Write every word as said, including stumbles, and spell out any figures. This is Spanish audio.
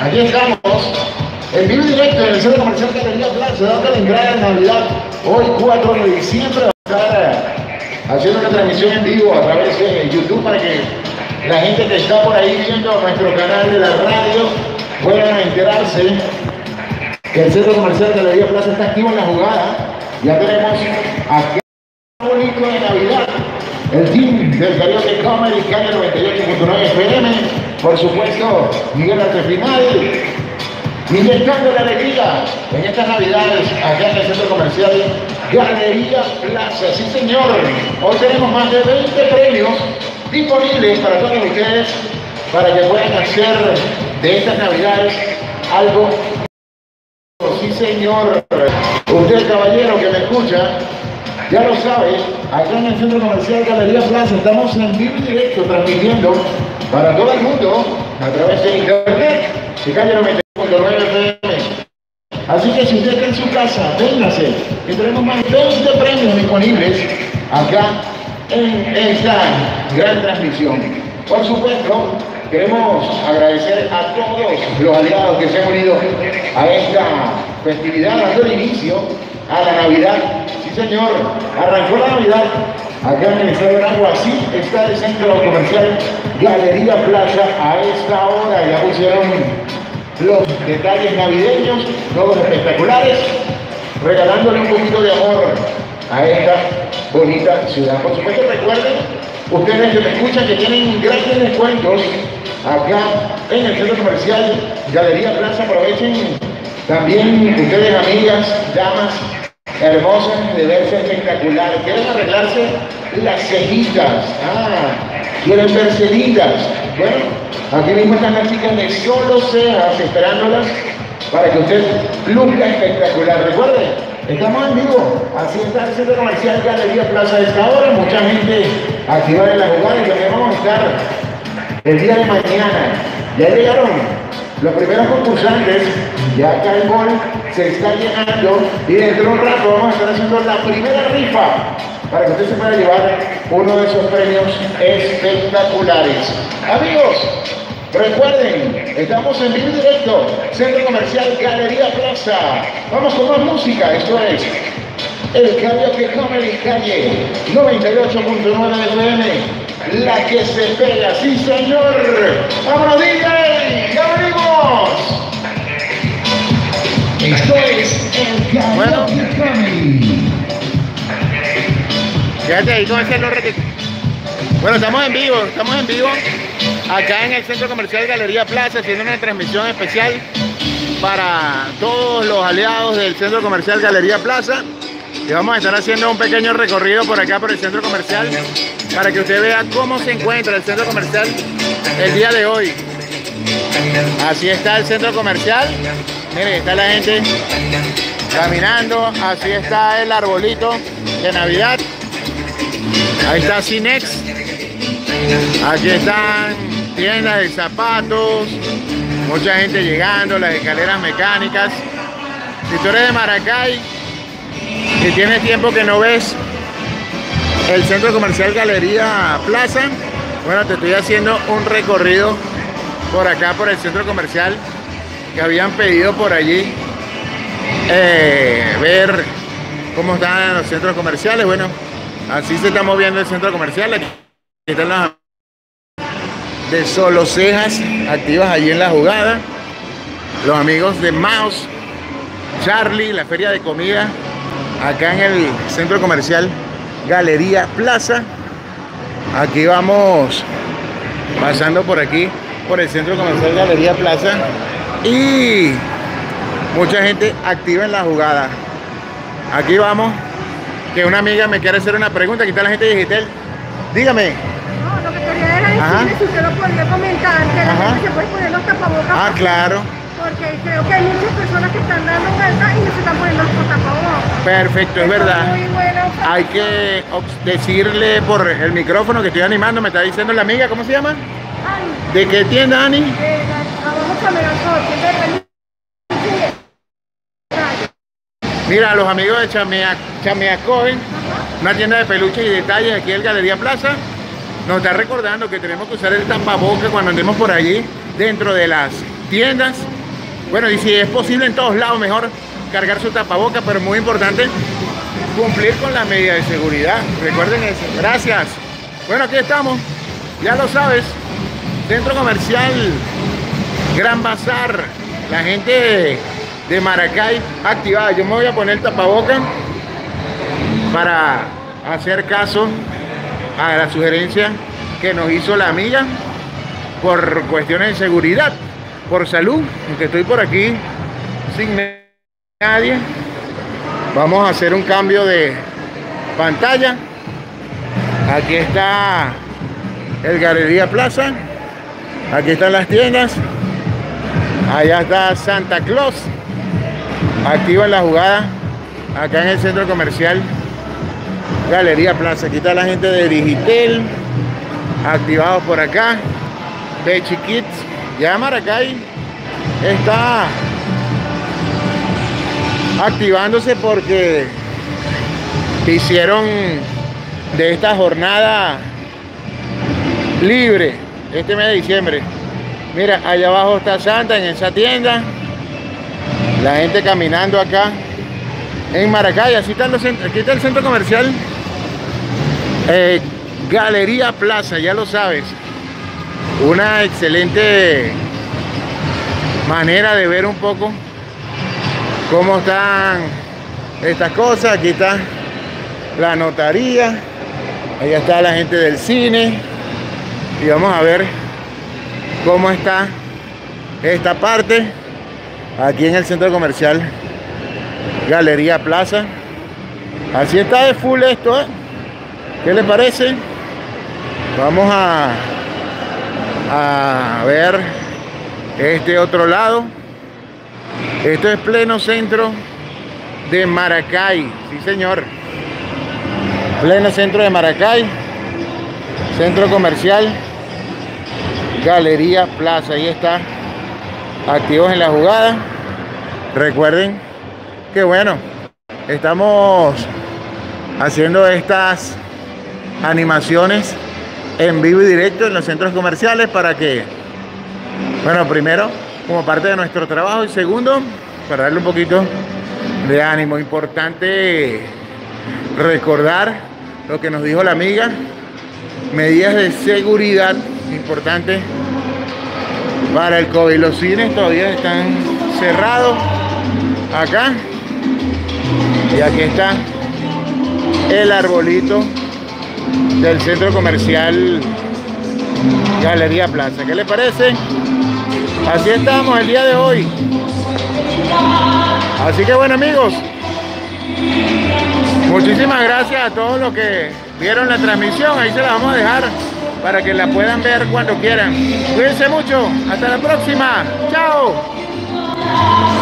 Aquí estamos, en vivo y directo en el Centro Comercial Galería Plaza, dando la entrada de Navidad, hoy cuatro de diciembre, vamos a estar haciendo una transmisión en vivo a través de YouTube para que la gente que está por ahí viendo nuestro canal de la radio puedan enterarse que el Centro Comercial Galería Plaza está activo en la jugada. Ya tenemos aquí un bonito de Navidad, el team del Galería Comedy, noventa y ocho punto nueve F M, por supuesto, Miguel Arte Final, inyectando la alegría en estas Navidades acá en el Centro Comercial Galería Plaza. Sí, señor, hoy tenemos más de veinte premios disponibles para todos ustedes, para que puedan hacer de estas Navidades algo. Sí, señor, usted, caballero, que me escucha, ya lo sabe, acá en el Centro Comercial Galería Plaza estamos en vivo y directo transmitiendo para todo el mundo a través de internet, noventa y ocho punto nueve F M. Así que si usted está en su casa, véngase, que tenemos más de veinte premios disponibles acá en esta gran transmisión. Por supuesto, queremos agradecer a todos los aliados que se han unido a esta festividad, dando inicio a la Navidad. Sí, señor, arrancó la Navidad acá en el estado de Aragua. Así está el Centro Comercial Galería Plaza a esta hora. Ya pusieron los detalles navideños, todos espectaculares, regalándole un poquito de amor a esta bonita ciudad. Por supuesto, recuerden, ustedes que me escuchan, que tienen grandes descuentos acá en el Centro Comercial Galería Plaza. Aprovechen también ustedes, amigas, damas hermosas, de verse espectacular. Quieren arreglarse las cejitas, ah, quieren verse lindas. Bueno, aquí mismo están las chicas de Solo Cejas esperándolas para que usted luzca espectacular. Recuerden, estamos en vivo, así está el Centro Comercial Galería Plaza a esta hora. Mucha gente activada en la jugada, y también vamos a estar el día de mañana. Ya llegaron los primeros concursantes, ya acá el gol se está llenando, y dentro de un rato vamos a estar haciendo la primera rifa para que usted se pueda llevar uno de esos premios espectaculares. Amigos, recuerden, estamos en vivo directo, Centro Comercial Galería Plaza. Vamos con más música, esto es el Karaoke Comedy Calle, noventa y ocho punto nueve F M, la que se pega. Sí, señor, vámonos, D J, ya venimos. Esto es el Karaoke Comedy. Fíjate ahí con ese nombre que... Bueno, estamos en vivo, estamos en vivo acá en el Centro Comercial Galería Plaza, haciendo una transmisión especial para todos los aliados del Centro Comercial Galería Plaza. Y vamos a estar haciendo un pequeño recorrido por acá por el centro comercial para que usted vea cómo se encuentra el centro comercial el día de hoy. Así está el centro comercial. Miren, está la gente caminando. Así está el arbolito de Navidad. Ahí está Cinex. Aquí están tiendas de zapatos. Mucha gente llegando, las escaleras mecánicas. Si tú eres de Maracay, si tienes tiempo que no ves el Centro Comercial Galería Plaza, bueno, te estoy haciendo un recorrido por acá por el centro comercial, que habían pedido por allí eh, ver cómo están los centros comerciales. Bueno, así se está moviendo el centro comercial. Aquí están las de Solo Cejas activas allí en la jugada, los amigos de Mouse Charlie, la feria de comida acá en el Centro Comercial Galería Plaza. Aquí vamos pasando por aquí por el Centro Comercial Galería Plaza, y mucha gente activa en la jugada. Aquí vamos, que una amiga me quiere hacer una pregunta. Aquí está la gente de Digitel. Dígame. No, lo que quería era decirle, si usted lo podría comentar, que la gente se puede poner los tapabocas. Ah, claro, porque creo que hay muchas personas que están dando vueltas y no se están poniendo los tapabocas. Perfecto, es verdad. Hay que decirle por el micrófono que estoy animando, me está diciendo la amiga, ¿cómo se llama? Ani. ¿De qué tienda, Ani? De Mira, los amigos de Chamea, Chamea cogen una tienda de peluches y detalles aquí en Galería Plaza. Nos está recordando que tenemos que usar el tapabocas cuando andemos por allí dentro de las tiendas. Bueno, y si es posible en todos lados, mejor cargar su tapaboca, pero muy importante cumplir con las medidas de seguridad. Recuerden eso. Gracias. Bueno, aquí estamos. Ya lo sabes. Centro Comercial Gran Bazar. La gente de Maracay activada. Yo me voy a poner tapaboca para hacer caso a la sugerencia que nos hizo la amiga por cuestiones de seguridad, por salud, porque estoy por aquí sin nadie. Vamos a hacer un cambio de pantalla. Aquí está el Galería Plaza. Aquí están las tiendas. Allá está Santa Claus. Activa la jugada. Acá en el centro comercial Galería Plaza. Aquí está la gente de Digitel. Activados por acá. Pechi Kids. Ya Maracay está activándose porque hicieron de esta jornada libre este mes de diciembre. Mira, allá abajo está Santa en esa tienda. La gente caminando acá en Maracay. Así están los, aquí está el centro comercial eh, Galería Plaza, ya lo sabes. Una excelente manera de ver un poco cómo están estas cosas. Aquí está la notaría. Allá está la gente del cine. Y vamos a ver cómo está esta parte aquí en el centro comercial Galería Plaza. Así está de full esto, ¿eh? ¿Qué les parece? Vamos a a ver este otro lado. Esto es pleno centro de Maracay. Sí, señor. Pleno centro de Maracay. Centro comercial Galería Plaza. Ahí está. Activos en la jugada. Recuerden que, bueno, estamos haciendo estas animaciones en vivo y directo en los centros comerciales para que, bueno, primero como parte de nuestro trabajo y segundo para darle un poquito de ánimo. Importante recordar lo que nos dijo la amiga, medidas de seguridad importantes para el COVID. Los cines todavía están cerrados acá. Y aquí está el arbolito del centro comercial Galería Plaza. ¿Qué les parece? Así estamos el día de hoy. Así que bueno, amigos, muchísimas gracias a todos los que vieron la transmisión. Ahí se la vamos a dejar para que la puedan ver cuando quieran. Cuídense mucho. Hasta la próxima. Chao.